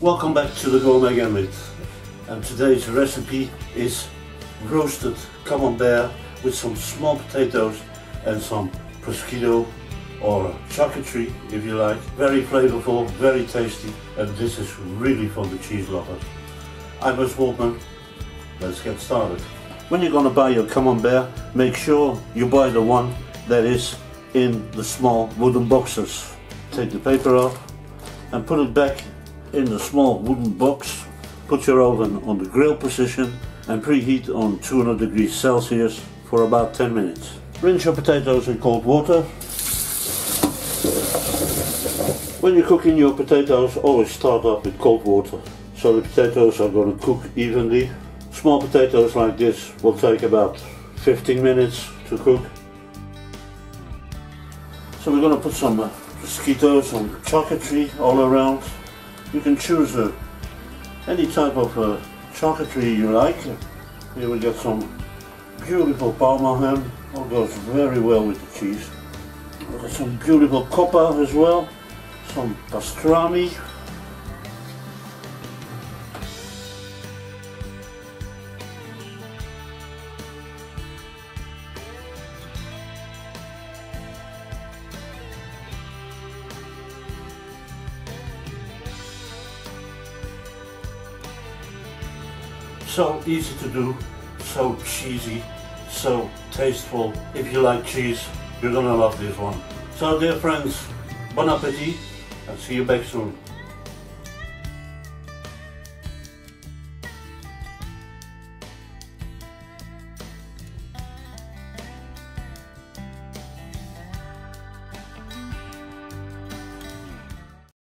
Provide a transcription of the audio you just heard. Welcome back to The Gourmet Gambit, and today's recipe is roasted camembert with some small potatoes and some prosciutto or chouquette if you like. Very flavorful, very tasty, and this is really for the cheese lovers. I'm Wes Waldman, let's get started. When you're going to buy your camembert, make sure you buy the one that is in the small wooden boxes. Take the paper off and put it back in the small wooden box. Put your oven on the grill position and preheat on 200 degrees Celsius for about 10 minutes. Rinse your potatoes in cold water. When you're cooking your potatoes, always start up with cold water, so the potatoes are going to cook evenly. Small potatoes like this will take about 15 minutes to cook. So we're going to put some prosciutto, some chouquette all around. You can choose any type of chouquette you like. Here we get some beautiful Parma ham, all goes very well with the cheese. We've got some beautiful Coppa as well, some pastrami. So easy to do, so cheesy, so tasteful. If you like cheese, you're gonna love this one. So dear friends, bon appetit, and see you back soon.